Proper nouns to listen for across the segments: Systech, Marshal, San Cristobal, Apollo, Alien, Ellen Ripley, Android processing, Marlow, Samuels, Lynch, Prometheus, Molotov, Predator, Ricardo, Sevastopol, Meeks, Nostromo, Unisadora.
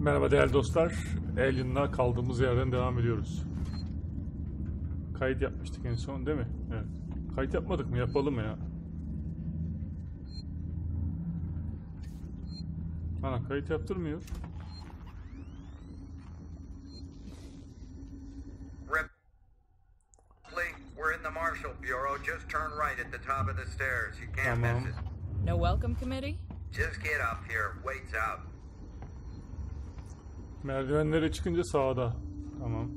Merhaba değerli dostlar, Alien'la kaldığımız yerden devam ediyoruz. Kayıt yapmıştık en son değil mi? Evet. Kayıt yapmadık mı? Yapalım ya. Bana kayıt yaptırmıyor. Tamam. No welcome committee? Just get up here. Waits out. Merdivenlere çıkınca sağda. Tamam.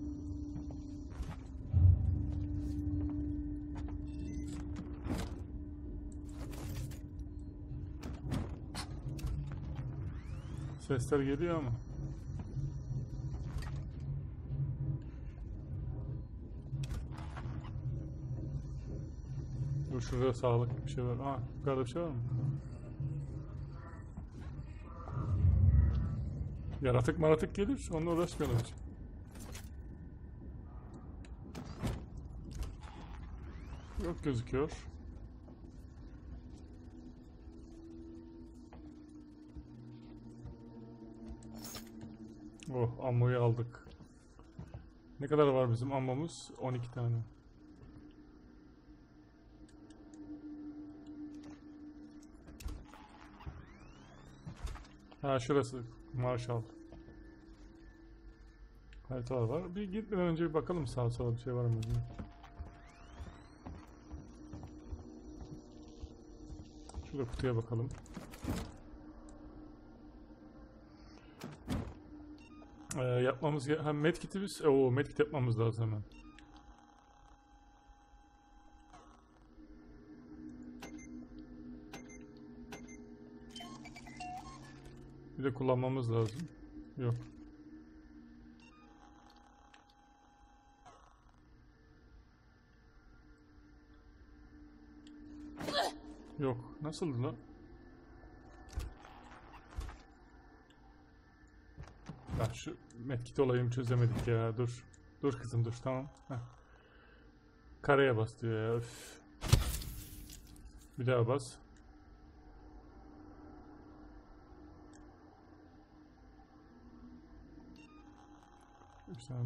Sesler geliyor ama. Dur şurada sağlık bir şey var. Aa, yukarıda bir şey var mı? Yaratık maratık gelir, onunla uğraşmayalım hiç. Yok gözüküyor. Oh, ammoyu aldık. Ne kadar var bizim ammomuz? 12 tane. Ha şurası. Marshal. Haritalar var. Bir gitmeden önce bir bakalım sağa sola bir şey var mı? Şurada kutuya bakalım. Yapmamız gereken medkit'i biz... Oo, medkit yapmamız lazım hemen. Bir de kullanmamız lazım. Yok. Yok. Nasıldı lan? Ya şu medkit olayını çözemedik ya. Dur. Dur kızım dur. Tamam. Heh. Kareye bas diyor ya. Öf. Bir daha bas.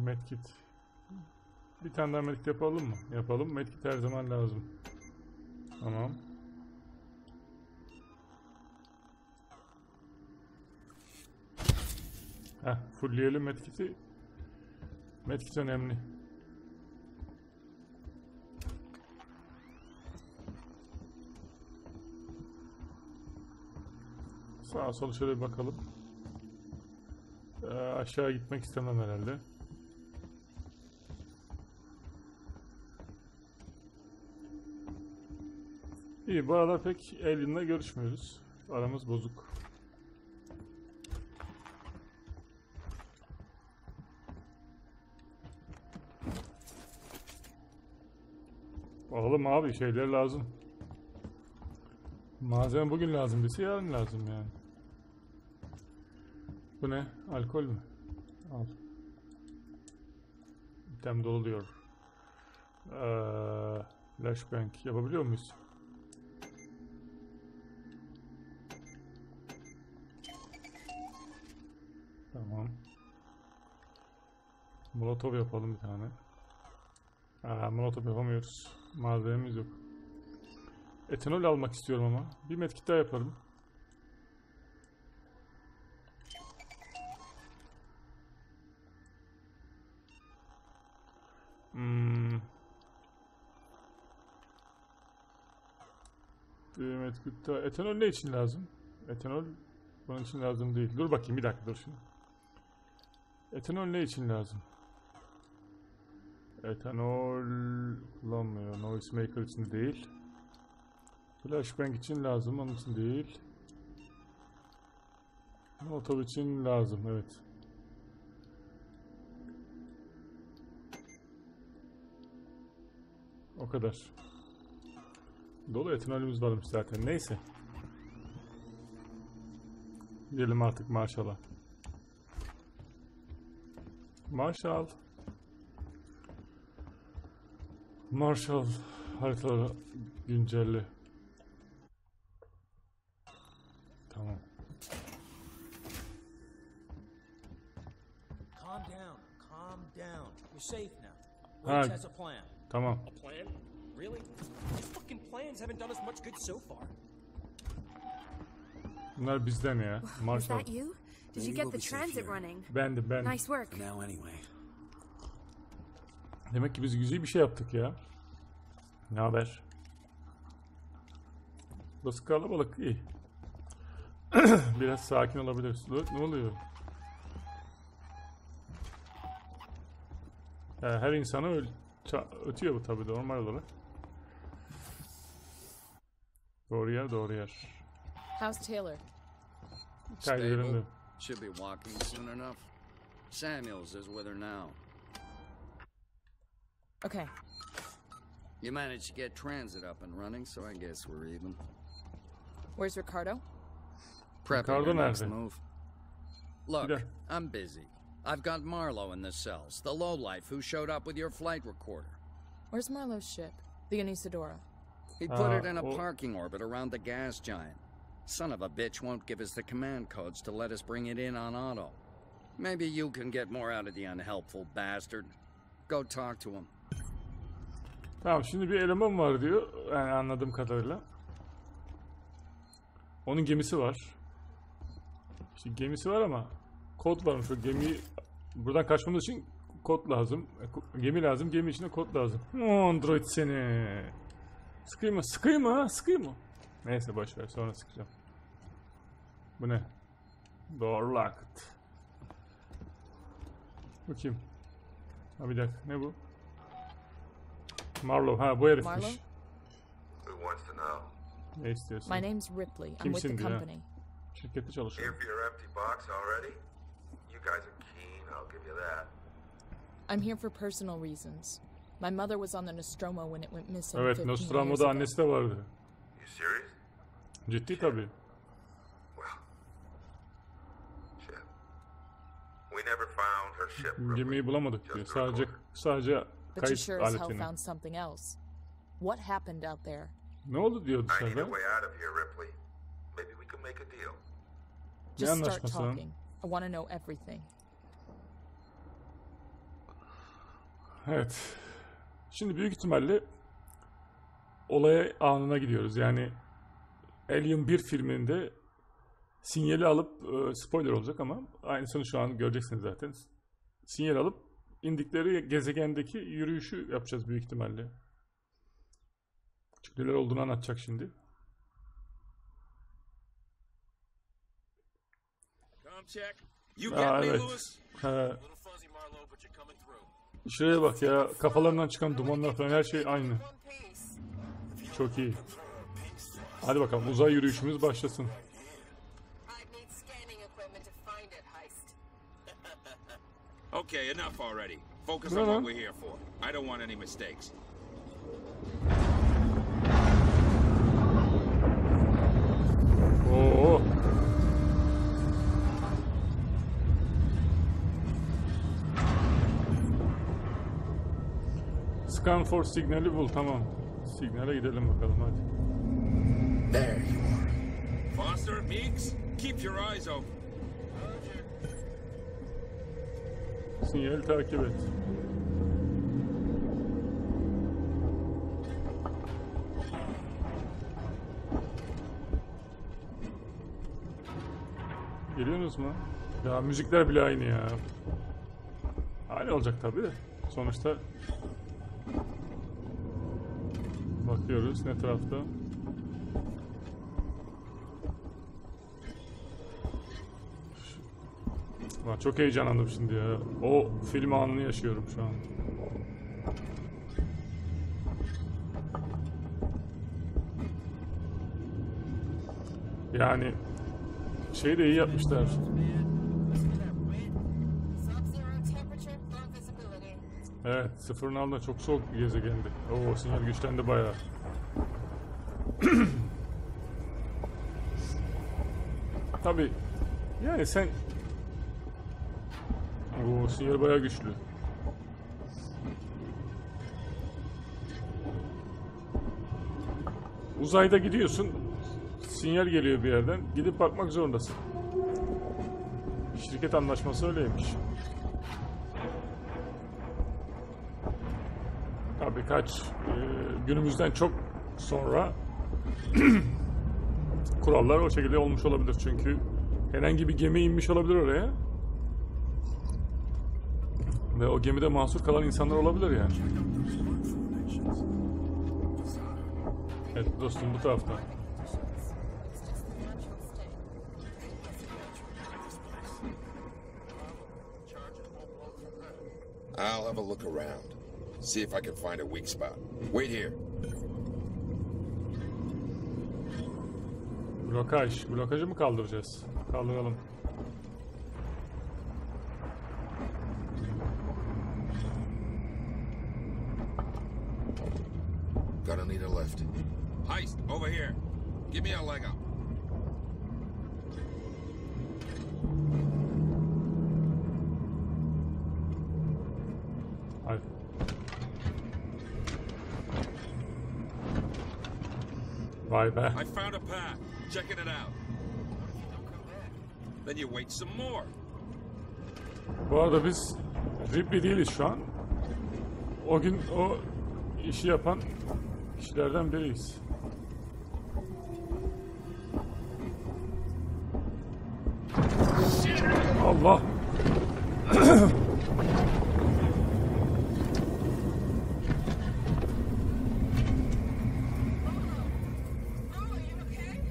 Medkit. Bir tane daha medkit yapalım mı? Yapalım. Medkit her zaman lazım. Tamam. Heh, fullleyelim medkiti. Medkit önemli. Sağa sola şöyle bir bakalım. Aşağı gitmek istemem herhalde. İyi, bu arada pek Alien'la görüşmüyoruz. Aramız bozuk. Oğlum abi şeyler lazım. Malzeme bugün lazım, birisi yarın lazım yani. Bu ne? Alkol mü? Al. İtem doluyor. Flashbang yapabiliyor muyuz? Tamam. Molotov yapalım bir tane. Molotov yapamıyoruz. Malzememiz yok. Etanol almak istiyorum ama. Bir medkit daha yaparım. Etanol ne için lazım? Etanol bunun için lazım değil. Dur bakayım bir dakika dur şimdi. Etanol ne için lazım? Etanol kullanmıyor. Noise maker için değil. Flashbang için lazım. Onun için değil. Molotov için lazım. Evet. O kadar. Dolu etanolümüz varmış zaten. Neyse. Gidelim artık Marshal'a. Marshal. Marshal haritaları güncelle. Tamam. Calm down. You're safe now. Lynch has a plan. Tamam. A plan? Really? These fucking plans haven't done us much good so far. Bunlar bizden ya. Marshal. Is that you? Did you get the transit running? Ben. Nice work. Now anyway. Demek ki biz güzel bir şey yaptık ya. Ne haber? Burası kalabalık, iyi. Biraz sakin olabiliriz. Ne oluyor? Yani her insanı ötüyor bu tabii, normal olarak. Doğru yer. How's Taylor? Stable. Should be walking soon enough. Samuels is with her now. Okay. You managed to get transit up and running, so I guess we're even. Where's Ricardo? Ricardo nerede? Look, I'm busy. I've got Marlow in the cells, the lowlife who showed up with your flight recorder. Where's Marlow's ship? The Unisadora. He put it in a parking orbit around the gas giant. Son of a bitch won't give us the command codes to let us bring it in on auto. Maybe you can get more out of the unhelpful bastard. Go talk to him. Tamam, şimdi bir eleman var diyor, yani anladığım kadarıyla. Onun gemisi var. İşte gemisi var ama kod varmış. O gemiyi buradan kaçmamız için kod lazım. Gemi lazım, gemi içinde kod lazım. Android seni. Sıkayım mı? Neyse boşver, sonra sıkacağım. Bu ne? Door locked. Bu kim? Ha, bir dakika, ne bu? Marlow, ha bu herifmiş. Ne istiyorsun? My name's Ripley. I'm with the company. Şirkette çalışıyorum. I'm here for personal reasons. My mother was on the Nostromo when it went missing. Evet, Nostromo'da annesi de vardı. Ciddi tabii. Gemiyi bulamadık diyor. Sadece kayıt aletini. Ne oldu diyor dışarıda? Ne anlaşması lan? Evet. Şimdi büyük ihtimalle olaya anına gidiyoruz. Yani Alien 1 filminde sinyali alıp, spoiler olacak ama aynısını şu an göreceksiniz zaten. Sinyal alıp indikleri gezegendeki yürüyüşü yapacağız büyük ihtimalle. Çünkü neler olduğunu anlatacak şimdi. Evet. Şuraya bak ya, kafalarından çıkan dumanlar falan her şey aynı. Çok iyi. Hadi bakalım, uzay yürüyüşümüz başlasın. Okay, enough already. Focus on what we're here for. I don't want any mistakes. Oo. Scan for signali bul, tamam. Signale gidelim bakalım hadi. There you are. Foster, Meeks, keep your eyes open. Sinyal takip et. Geliyorsunuz mu? Ya müzikler bile aynı ya. Aynı olacak tabii de. Sonuçta bakıyoruz ne tarafta. Çok heyecanlandım şimdi ya. O film anını yaşıyorum şu an. Yani şeyi de iyi yapmışlar. Evet, sıfırın altında çok soğuk bir gezegendi. Oo, sinyal güçlendi bayağı. Tabii. Yani sen bu sinyal bayağı güçlü. Uzayda gidiyorsun, sinyal geliyor bir yerden, gidip bakmak zorundasın. Şirket anlaşması öyleymiş. birkaç günümüzden çok sonra kurallar o şekilde olmuş olabilir. Çünkü herhangi bir gemi inmiş olabilir oraya ve o gemide mahsur kalan insanlar olabilir yani. Evet dostum, bu tarafta. I'll have a look around. See if I can find a weak spot. Wait here. Blokaj. Blokajı mı kaldıracağız? Kaldıralım. Gonna need a lift. Heist, over here. Give me a leg up. Vay be. I found a path. Checking it out. Then you wait some more. Bu arada biz Ripley değiliz şu an. O gün o işi yapan kişilerden biriyiz. Allah.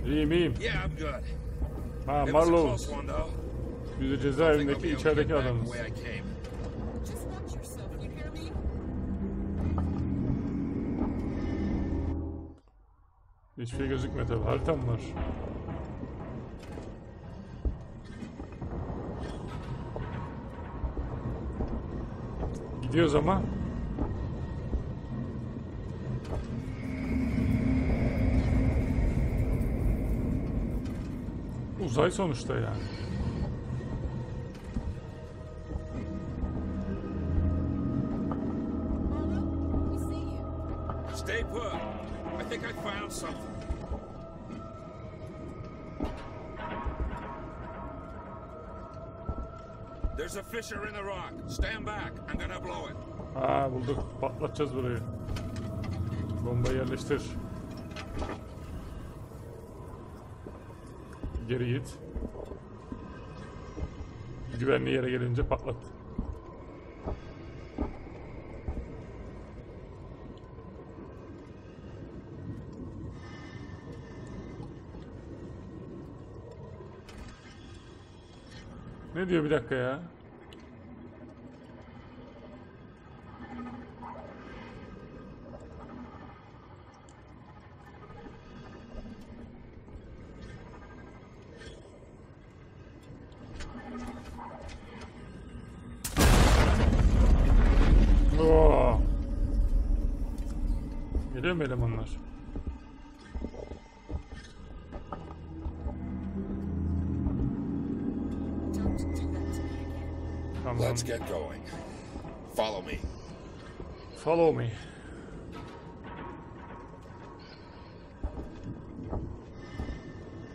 İyiyim, iyiyim. Ha, Marlow. Biz de cezaevindeki, içerideki adamız. Hiçbir şey gözükmüyor tabi. Haritam var. Gidiyoruz ama. Uzay sonuçta yani. Stay put. I think I found something. There's a fissure in the rock. Stand back. I'm gonna blow it. Ha, bulduk. Patlatacağız burayı. Bombayı yerleştir. Geri git. Güvenli yere gelince patlat. Ne diyor, bir dakika ya. Geliyor mu elemanlar? Tamam. Let's get going. Follow me. Follow me.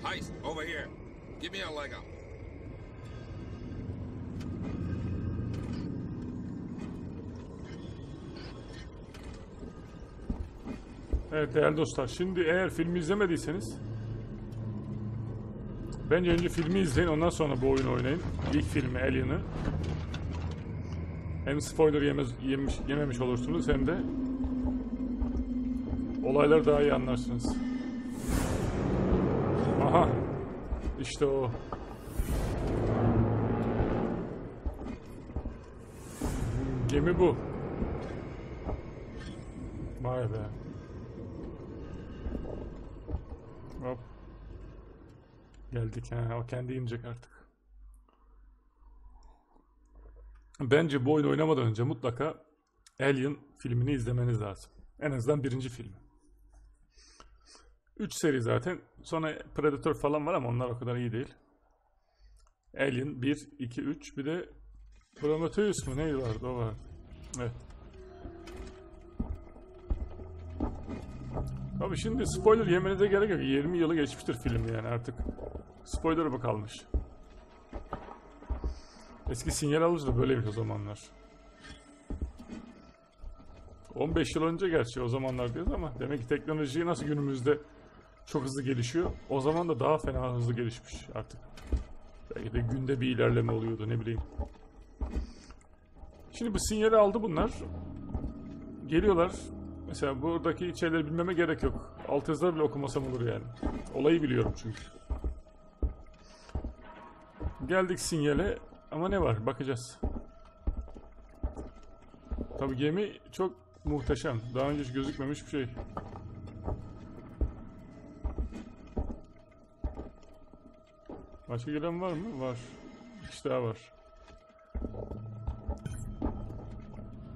Heist, over here. Give me a leg up. Evet değerli dostlar, şimdi eğer filmi izlemediyseniz bence önce filmi izleyin, ondan sonra bu oyunu oynayın. İlk filmi Alien'ı. Hem spoiler yememiş olursunuz hem de olayları daha iyi anlarsınız. Aha, işte o. Gemi bu. Vay be. Hop. Geldik ha. O kendi inecek artık. Bence bu oyunu oynamadan önce mutlaka Alien filmini izlemeniz lazım. En azından birinci filmi. 3 seri zaten. Sonra Predator falan var ama onlar o kadar iyi değil. Alien 1, 2, 3. Bir de Prometheus mu? Neydi vardı? O vardı. Evet. Tabi şimdi spoiler yemenize gerek yok. 20 yılı geçmiştir film yani artık. Spoiler'a mı kalmış? Eski sinyal alırdı böyleymiş o zamanlar. O 15 yıl önce gerçi o zamanlar diyoruz ama demek ki teknoloji nasıl günümüzde çok hızlı gelişiyor. O zaman da daha fena hızlı gelişmiş artık. Belki de günde bir ilerleme oluyordu, ne bileyim. Şimdi bu sinyali aldı bunlar. Geliyorlar. Mesela buradaki şeyleri bilmeme gerek yok. Alt yazıları bile okumasam olur yani. Olayı biliyorum çünkü. Geldik sinyale ama ne var bakacağız. Tabi gemi çok muhteşem. Daha önce hiç gözükmemiş bir şey. Başka gelen var mı? Var. İşte daha var.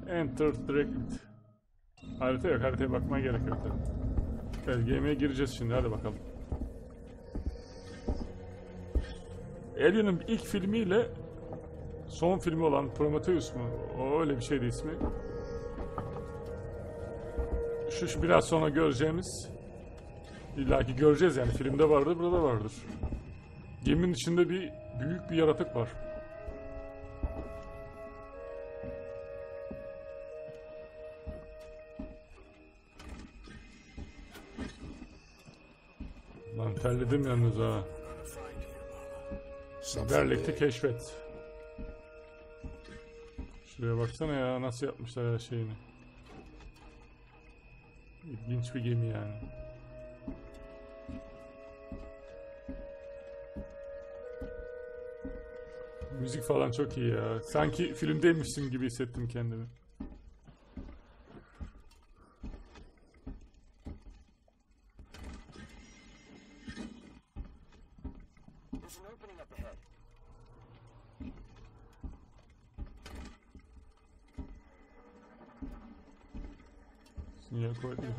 Enter direct. Harita yok. Haritaya bakmaya gerek yok. Evet, gemiye gireceğiz şimdi. Hadi bakalım. Alien'ın ilk filmiyle son filmi olan Prometheus mu? O öyle bir şeydi ismi. Şu biraz sonra göreceğimiz, illaki göreceğiz yani, filmde vardır, burada vardır. Geminin içinde bir büyük bir yaratık var. Lan terledim yalnız ha. Berlik'te keşfet. Şuraya baksana ya, nasıl yapmışlar her şeyini. İlginç bir gemi yani. Müzik falan çok iyi ya. Sanki filmdeymişsin gibi hissettim kendimi.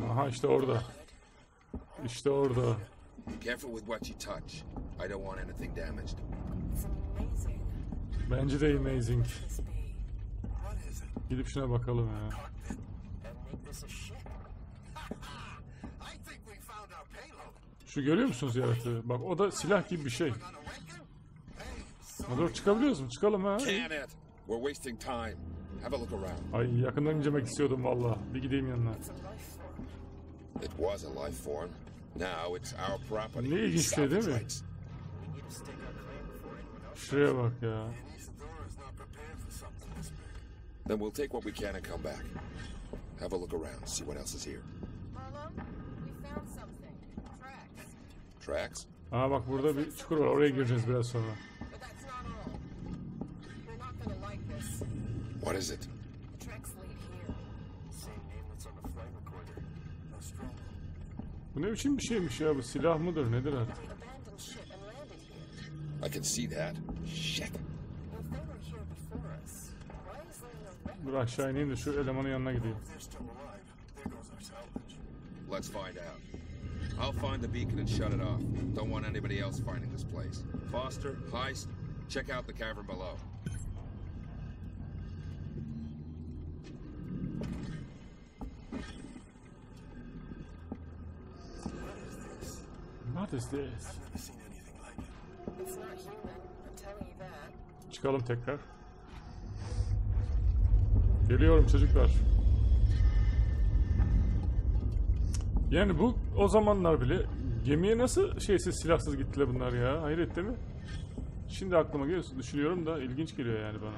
Aha işte orada. İşte orada. Bence de amazing. Gidip şuna bakalım ya. Şu görüyor musunuz yaratığı? Bak o da silah gibi bir şey. Dur, çıkabiliyoruz mu? Çıkalım ha. Ay yakından incemek istiyordum valla. Bir gideyim yanına. Ne ilginç şey değil mi? Şuraya bak ya. Aa bak burada bir çukur var. Oraya gireceğiz biraz sonra. What is it? Bu ne biçim bir şeymiş ya, bu silah mıdır nedir artık? I can see that. Shit. Dur aşağı ineyim de şu elemanın yanına gideyim. Let's find out. I'll find the beacon and shut it off. Don't want anybody else finding this place. Foster, Heist, check out the cavern below. Çıkalım tekrar. Geliyorum çocuklar. Yani bu o zamanlar bile gemiye nasıl şeysiz silahsız gittiler bunlar ya, hayret değil mi? Şimdi aklıma geliyor, düşünüyorum da ilginç geliyor yani bana.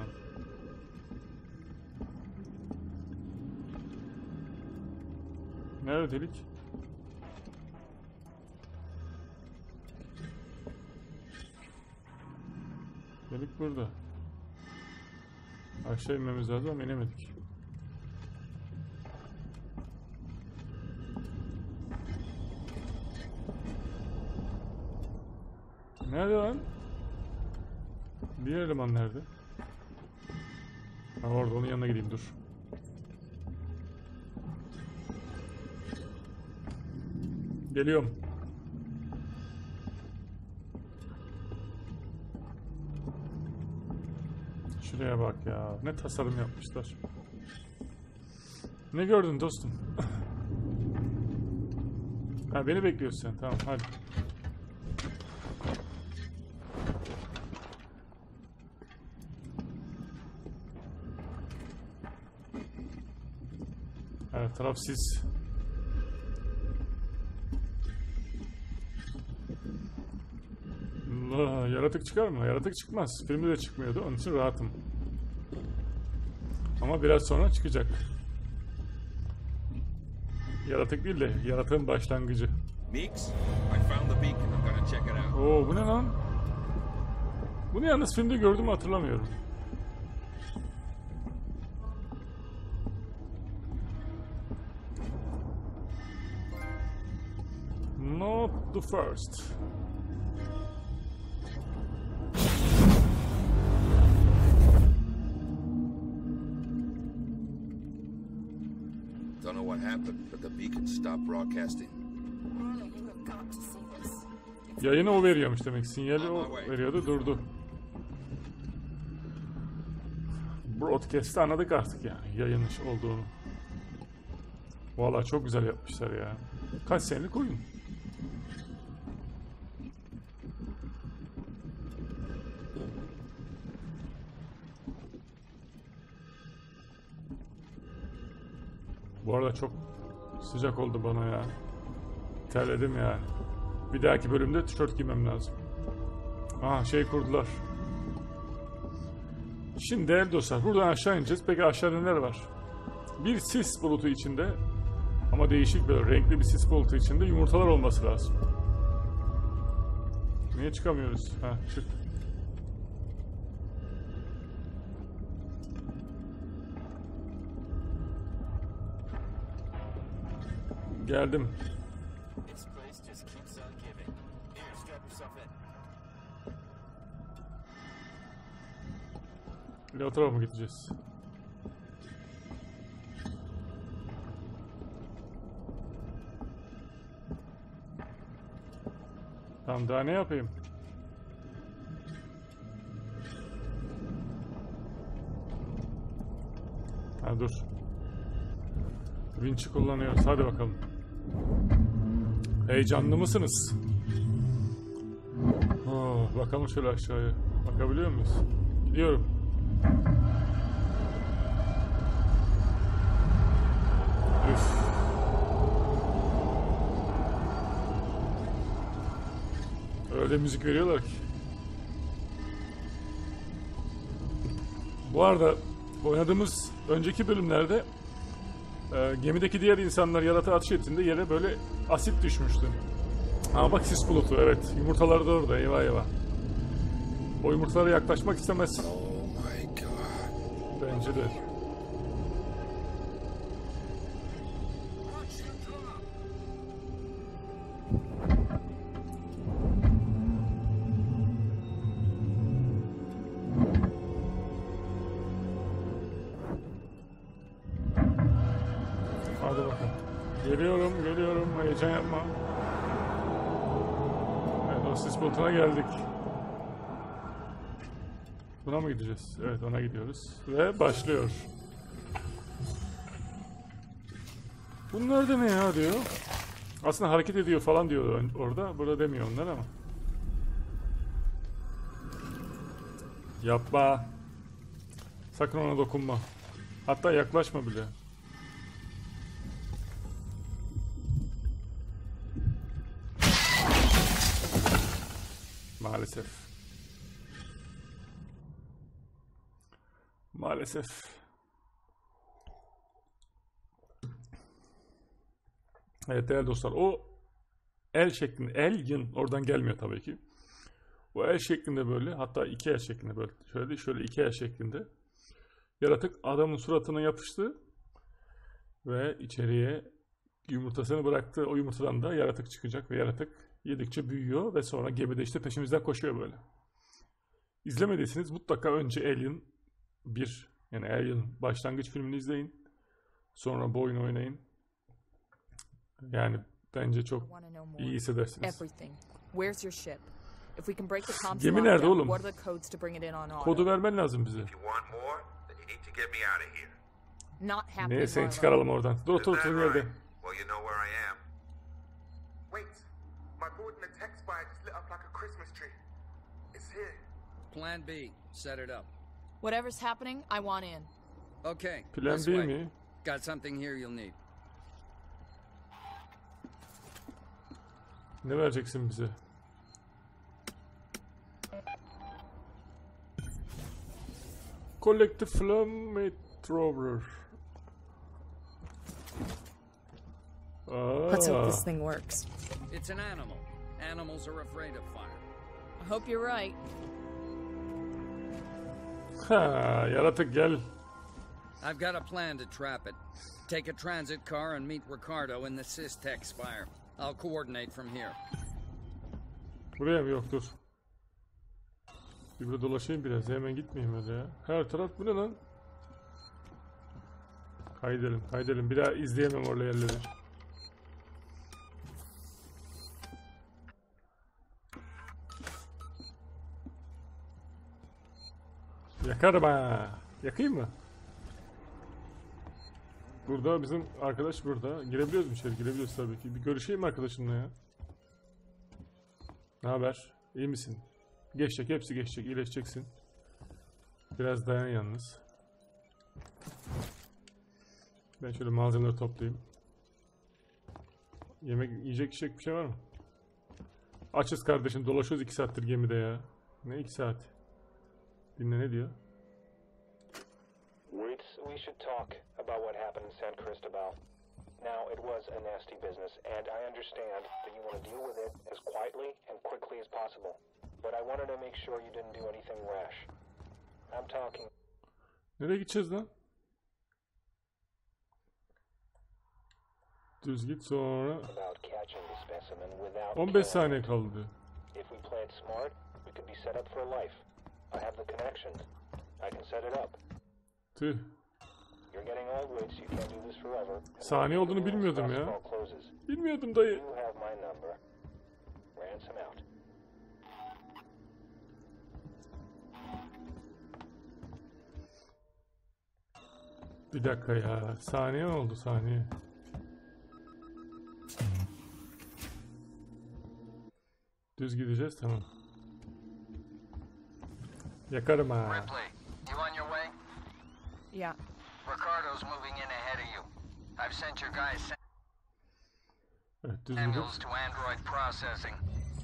Nerede delik? Delik burada. Aşağı inmemiz lazım ama inemedik. Nerede lan? Diğer eleman nerede? Ha orada, onun yanına gideyim dur. Geliyorum. Şuraya bak ya, ne tasarım yapmışlar. Ne gördün dostum? Ha beni bekliyorsun sen, tamam hadi. Her taraf sis. Allah, yaratık çıkar mı? Yaratık çıkmaz. Filmde de çıkmıyordu. Onun için rahatım. Ama biraz sonra çıkacak. Yaratık değil de yaratığın başlangıcı. Oo, bu ne lan? Bunu yalnız filmde gördüm, hatırlamıyorum. Not the first. Don't know what happened, but the beacon stopped broadcasting. Yayını o veriyormuş demek, sinyali o veriyordu, durdu. Broadcast'ı anladık artık yani, yayınmış olduğunu. Vallahi çok güzel yapmışlar ya. Kaç senelik oyun. Bu arada çok sıcak oldu bana ya. Terledim yani. Bir dahaki bölümde tişört giymem lazım. Aha, şey kurdular. Şimdi değerli dostlar, buradan aşağı ineceğiz. Peki aşağıda neler var? Bir sis bulutu içinde, ama değişik böyle renkli bir sis bulutu içinde yumurtalar olması lazım. Niye çıkamıyoruz? Ha, çık. Geldim. Bir o tarafa mı gideceğiz? Tamam, daha ne yapayım? Ha, dur. Winch'i kullanıyoruz. Hadi bakalım. Heyecanlı mısınız? Oh, bakalım şöyle aşağıya. Bakabiliyor muyuz? Gidiyorum. Üf. Öyle müzik veriyorlar ki. Bu arada oynadığımız önceki bölümlerde gemideki diğer insanlar yaratığa atış ettiğinde yere böyle asit düşmüştü. Ama bak, sis bulutu, evet. Yumurtalar da orada, eyvah eyvah. O yumurtalara yaklaşmak istemezsin. Bence de. Hadi bakalım. Geliyorum, geliyorum. Heyecan yapma. Evet, o sis bulutuna geldik. Buna mı gideceğiz? Evet, ona gidiyoruz. Ve başlıyor. Bunlar da ne ya diyor. Aslında hareket ediyor falan diyor orada. Burada demiyor onlar ama. Yapma. Sakın ona dokunma. Hatta yaklaşma bile. Maalesef. Maalesef. Evet değerli dostlar, o el şeklinde, Alien oradan gelmiyor tabii ki. O el şeklinde böyle, hatta iki el şeklinde böyle, şöyle iki el şeklinde yaratık adamın suratına yapıştı ve içeriye yumurtasını bıraktı. O yumurtadan da yaratık çıkacak ve yaratık yedikçe büyüyor ve sonra gemide işte peşimizden koşuyor böyle. İzlemediyseniz mutlaka önce Alien yani Alien başlangıç filmini izleyin. Sonra bu oyunu oynayın. Yani bence çok iyi hissedersiniz. Gemi nerede oğlum? Kodu vermen lazım bize. Neyse, seni çıkaralım oradan. Dur, otur otur nerede? Plan B, set it up. Whatever's happening, I want in. Okay. Plan B mi? Got something here you'll need. Ne vereceksin bize? Collect the flamethrower. Let's hope this thing works. It's an animal. Animals are afraid of fire. I hope you're right. Yaratık gel. I've got a plan to trap it. Take a transit car and meet Ricardo in the Systech Spire. I'll coordinate from here. Buraya mı? Yok dur. Bir burada dolaşayım biraz. Hemen gitmeyeyim öyle ya. Her taraf bu ne lan? Kaydelim, kaydelim. Bir daha izleyemem orada yerleri. Yakarım ha. Yakayım mı? Burada bizim arkadaş burada. Girebiliyoruz mu içeri? Girebiliyoruz tabii ki. Bir görüşeyim arkadaşımla ya. Ne haber? İyi misin? Geçecek. Hepsi geçecek. İyileşeceksin. Biraz dayan yalnız. Ben şöyle malzemeleri toplayayım. Yemek yiyecek içecek bir şey var mı? Açız kardeşim. Dolaşıyoruz 2 saattir gemide ya. Ne 2 saat? Dinle ne diyor? We should talk about what happened in San Cristobal. Now, it was a nasty business, and I understand that you want to deal with it as quietly and quickly as possible. But I wanted to make sure you didn't do anything rash. I'm talking. Nereye gideceğiz lan? Düz git sonra. 15 saniye kaldı. If we played smart, we could be set up for life. I have the connections. I can set it up. Tüh. Saniye olduğunu bilmiyordum ya. Bilmiyordum dayı. Bir dakika ya. Saniye oldu saniye. Düz gideceğiz tamam. Yakarım ha. Yeah. Ricardo's moving in ahead of you. I've sent your guy Samuels to Android processing.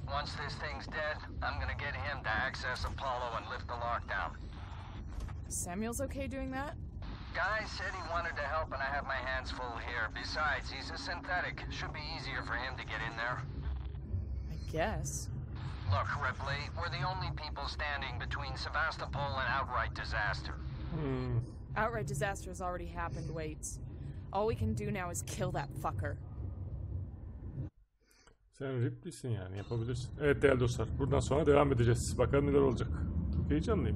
Once this thing's dead, I'm gonna get him to access Apollo and lift the lockdown. Samuels okay doing that? Guy said he wanted to help and I have my hands full here. Besides, he's a synthetic. Should be easier for him to get in there. I guess. Look, Ripley, we're the only people standing between Sevastopol and outright disaster. Hmm. Outright disaster has already happened, Waits. All we can do now is kill that fucker. Sen Ripley'sin yani, yapabilirsin. Evet değerli dostlar, buradan sonra devam edeceğiz. Bakalım neler olacak. Çok heyecanlıyım.